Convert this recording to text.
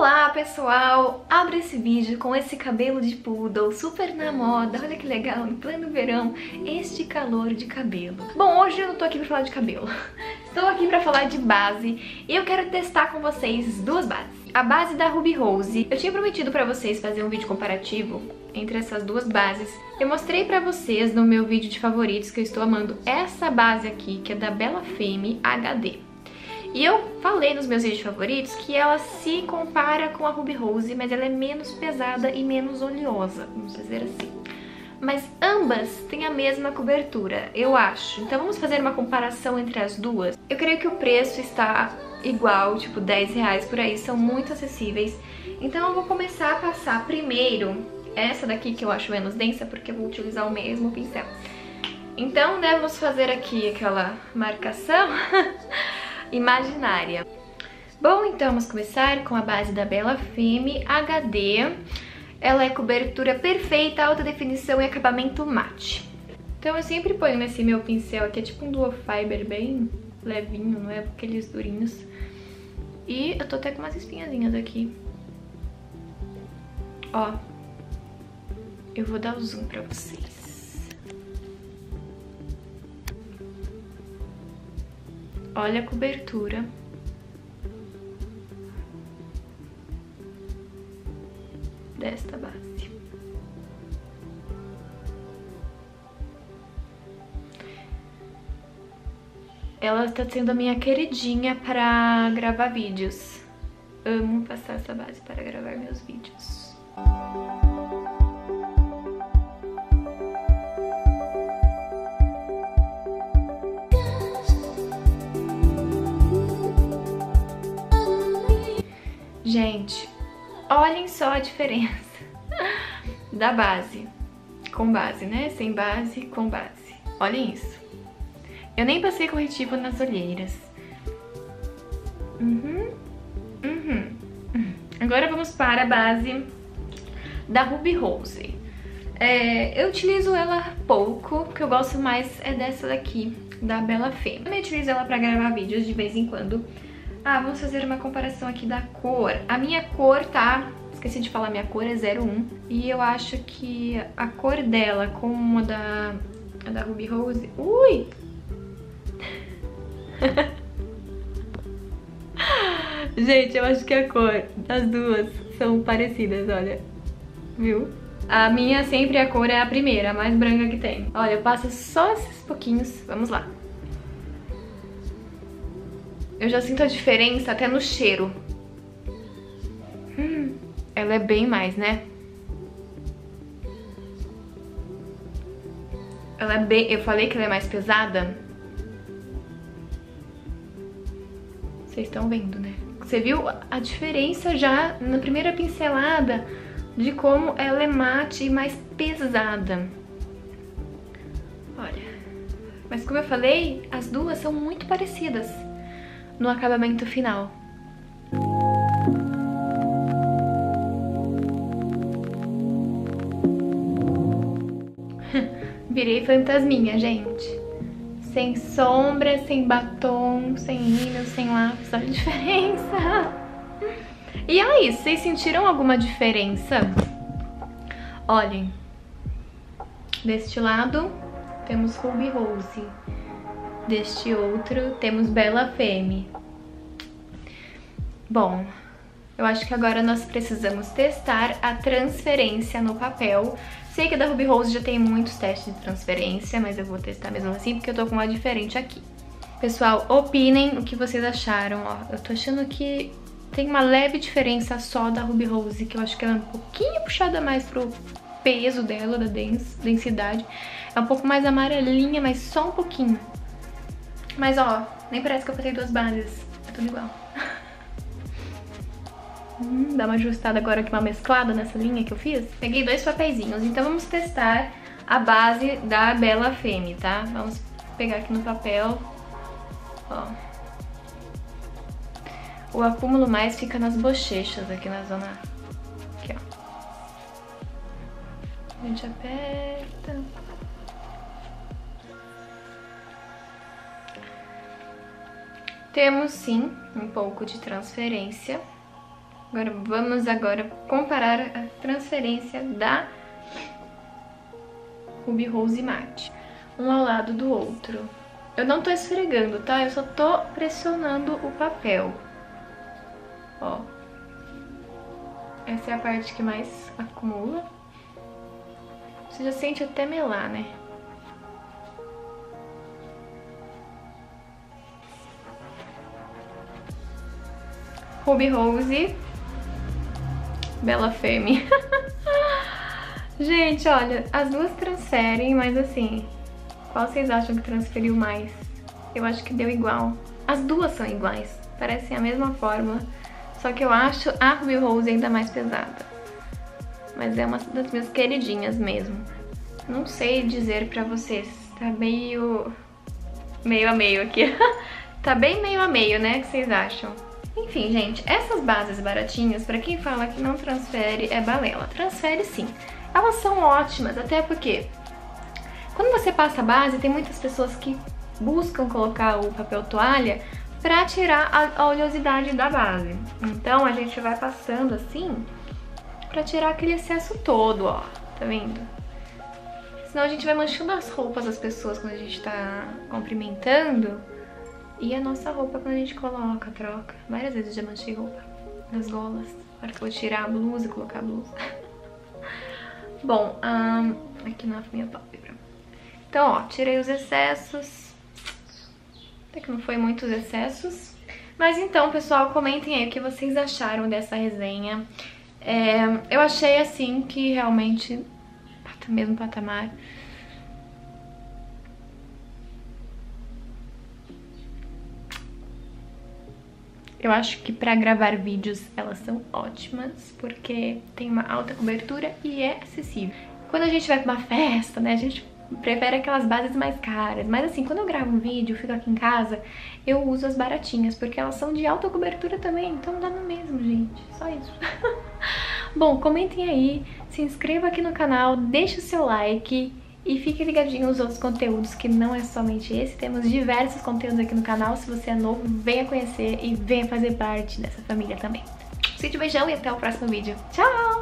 Olá pessoal, abro esse vídeo com esse cabelo de poodle super na moda, olha que legal, em pleno verão, este calor de cabelo. Bom, hoje eu não tô aqui pra falar de cabelo, estou aqui pra falar de base e eu quero testar com vocês duas bases. A base da Ruby Rose, eu tinha prometido pra vocês fazer um vídeo comparativo entre essas duas bases. Eu mostrei pra vocês no meu vídeo de favoritos que eu estou amando essa base aqui, que é da Bella Femme HD. E eu falei nos meus vídeos favoritos que ela se compara com a Ruby Rose, mas ela é menos pesada e menos oleosa, vamos dizer assim. Mas ambas têm a mesma cobertura, eu acho. Então vamos fazer uma comparação entre as duas. Eu creio que o preço está igual, tipo R$10 por aí, são muito acessíveis. Então eu vou começar a passar primeiro essa daqui que eu acho menos densa, porque eu vou utilizar o mesmo pincel. Então, né, vamos fazer aqui aquela marcação imaginária. Bom, então vamos começar com a base da Bella Femme HD. Ela é cobertura perfeita, alta definição e acabamento mate. Então eu sempre ponho nesse meu pincel aqui, é tipo um duo fiber bem levinho, não é? Aqueles durinhos. E eu tô até com umas espinhazinhas aqui. Ó, eu vou dar o zoom pra vocês. Olha a cobertura. Desta base. Ela está sendo a minha queridinha para gravar vídeos. Amo passar essa base para gravar meus vídeos. Gente, olhem só a diferença da base, com base, né? Sem base, com base. Olhem isso. Eu nem passei corretivo nas olheiras. Agora vamos para a base da Ruby Rose. Eu utilizo ela pouco, porque eu gosto mais é dessa daqui, da Bella Femme. Eu utilizo ela para gravar vídeos de vez em quando. Ah, vamos fazer uma comparação aqui da cor. A minha cor, tá? Esqueci de falar, minha cor é 01. E eu acho que a cor dela com a da Ruby Rose... Ui! Gente, eu acho que a cor das duas são parecidas, olha. Viu? A minha sempre a cor é a primeira, a mais branca que tem. Olha, eu passo só esses pouquinhos. Vamos lá. Eu já sinto a diferença até no cheiro. Ela é bem mais, né? Ela é bem... Eu falei que ela é mais pesada. Vocês estão vendo, né? Você viu a diferença já na primeira pincelada de como ela é mate e mais pesada. Olha. Mas como eu falei, as duas são muito parecidas no acabamento final. Virei fantasminha, gente. Sem sombra, sem batom, sem cílios, sem lápis. Olha a diferença. E aí, vocês sentiram alguma diferença? Olhem. Deste lado, temos Ruby Rose. Deste outro, temos Bella Femme. Bom, eu acho que agora nós precisamos testar a transferência no papel. Sei que a da Ruby Rose já tem muitos testes de transferência, mas eu vou testar mesmo assim porque eu tô com uma diferente aqui. Pessoal, opinem o que vocês acharam. Ó, eu tô achando que tem uma leve diferença só da Ruby Rose, que eu acho que ela é um pouquinho puxada mais pro peso dela, da densidade. É um pouco mais amarelinha, mas só um pouquinho. Mas ó, nem parece que eu passei duas bases, é tudo igual. Dá uma ajustada agora aqui, uma mesclada nessa linha que eu fiz. Peguei dois papeizinhos, então vamos testar a base da Bella Femme, tá? Vamos pegar aqui no papel, ó. O acúmulo mais fica nas bochechas, aqui na zona... Aqui, ó. A gente aperta... Temos sim um pouco de transferência. Agora vamos comparar a transferência da Ruby Rose Matte, um ao lado do outro. Eu não tô esfregando, tá? Eu só tô pressionando o papel. Ó. Essa é a parte que mais acumula. Você já sente até melar, né? Ruby Rose, Bella Femme. Gente, olha, as duas transferem, mas assim, qual vocês acham que transferiu mais? Eu acho que deu igual. As duas são iguais, parecem a mesma fórmula, só que eu acho a Ruby Rose ainda mais pesada. Mas é uma das minhas queridinhas mesmo. Não sei dizer pra vocês, tá meio a meio aqui. Tá bem meio a meio, né? O que vocês acham? Enfim, gente, essas bases baratinhas, pra quem fala que não transfere, é balela. Transfere sim. Elas são ótimas, até porque quando você passa a base, tem muitas pessoas que buscam colocar o papel toalha pra tirar a oleosidade da base. Então a gente vai passando assim pra tirar aquele excesso todo, ó. Tá vendo? Senão a gente vai manchando as roupas das pessoas quando a gente tá cumprimentando. E a nossa roupa quando a gente coloca, troca. Várias vezes eu já manchei roupa nas golas. Agora que eu vou tirar a blusa e colocar a blusa. Bom, aqui na minha pálpebra. Então, ó, tirei os excessos. Até que não foi muitos excessos. Mas então, pessoal, comentem aí o que vocês acharam dessa resenha. Eu achei, assim, que realmente... mesmo patamar. Eu acho que pra gravar vídeos elas são ótimas, porque tem uma alta cobertura e é acessível. Quando a gente vai pra uma festa, né, a gente prefere aquelas bases mais caras. Mas assim, quando eu gravo um vídeo, fico aqui em casa, eu uso as baratinhas, porque elas são de alta cobertura também, então dá no mesmo, gente. Só isso. Bom, comentem aí, se inscreva aqui no canal, deixe o seu like e fique ligadinho nos outros conteúdos, que não é somente esse. Temos diversos conteúdos aqui no canal. Se você é novo, venha conhecer e venha fazer parte dessa família também. Um beijão e até o próximo vídeo. Tchau!